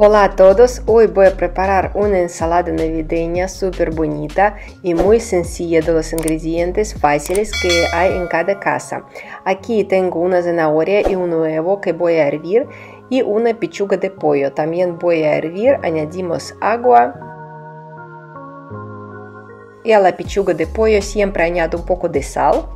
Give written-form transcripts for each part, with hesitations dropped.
Hola a todos, hoy voy a preparar una ensalada navideña súper bonita y muy sencilla de los ingredientes fáciles que hay en cada casa. Aquí tengo una zanahoria y un huevo que voy a hervir y una pechuga de pollo. También voy a hervir, añadimos agua y a la pechuga de pollo siempre añado un poco de sal.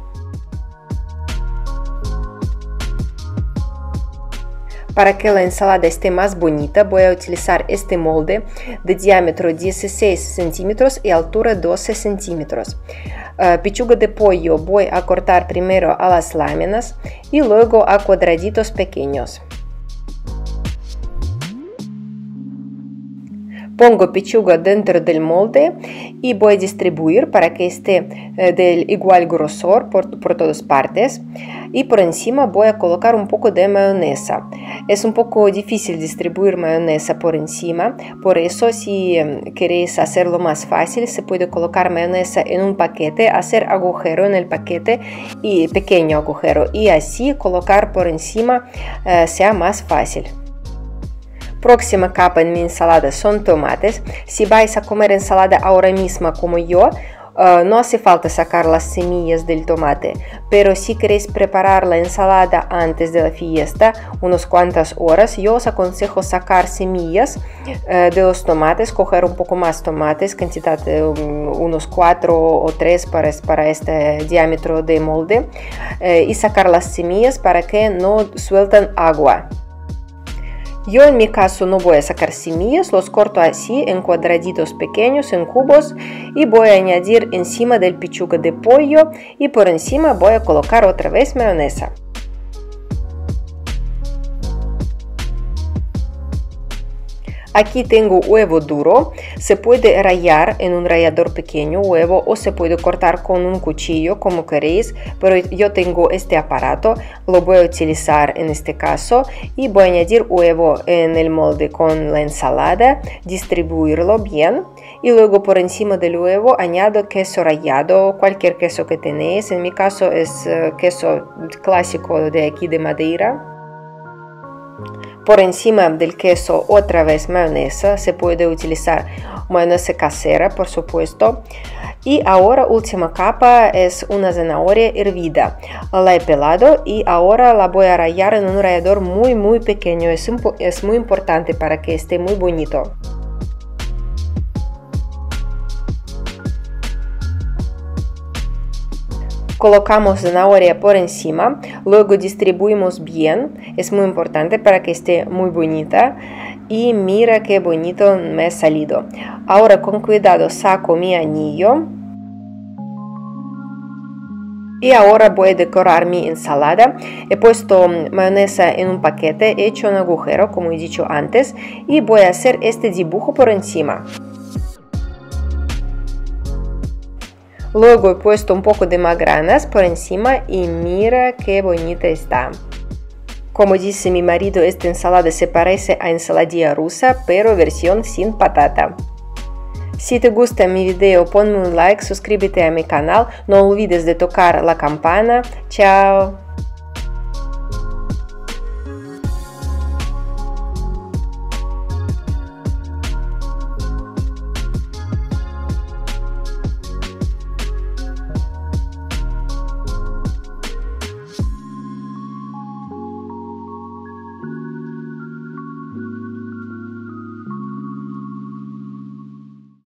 Para que la ensalada esté más bonita, voy a utilizar este molde de diámetro 16 centímetros y altura 12 centímetros. Pechuga de pollo voy a cortar primero a las láminas y luego a cuadraditos pequeños. Pongo pechuga dentro del molde y voy a distribuir para que esté del igual grosor por todas partes. Y por encima voy a colocar un poco de mayonesa. Es un poco difícil distribuir mayonesa por encima, por eso si queréis hacerlo más fácil, se puede colocar mayonesa en un paquete, hacer agujero en el paquete y pequeño agujero, y así colocar por encima sea más fácil. Próxima capa en mi ensalada son tomates. Si vais a comer ensalada ahora mismo como yo, no hace falta sacar las semillas del tomate, pero si queréis preparar la ensalada antes de la fiesta, unas cuantas horas, yo os aconsejo sacar semillas de los tomates, coger un poco más tomates, cantidad de unos 4 o 3 para este diámetro de molde, y sacar las semillas para que no suelten agua. Yo en mi caso no voy a sacar semillas, los corto así en cuadraditos pequeños, en cubos, y voy a añadir encima del pechuga de pollo y por encima voy a colocar otra vez mayonesa. Aquí tengo huevo duro, se puede rallar en un rallador pequeño huevo o se puede cortar con un cuchillo como queréis, pero yo tengo este aparato, lo voy a utilizar en este caso y voy a añadir huevo en el molde con la ensalada, distribuirlo bien y luego por encima del huevo añado queso rallado, cualquier queso que tenéis, en mi caso es queso clásico de aquí de Madeira. Por encima del queso otra vez mayonesa, se puede utilizar mayonesa casera por supuesto. Y ahora última capa es una zanahoria hervida, la he pelado y ahora la voy a rallar en un rallador muy pequeño, es muy importante para que esté muy bonito. Colocamos zanahoria por encima, luego distribuimos bien, es muy importante para que esté muy bonita y mira qué bonito me ha salido. Ahora con cuidado saco mi anillo y ahora voy a decorar mi ensalada. He puesto mayonesa en un paquete, he hecho un agujero como he dicho antes y voy a hacer este dibujo por encima. Luego he puesto un poco de magranas por encima y mira qué bonita está. Como dice mi marido, esta ensalada se parece a ensaladilla rusa, pero versión sin patata. Si te gusta mi video, ponme un like, suscríbete a mi canal, no olvides de tocar la campana. Chao.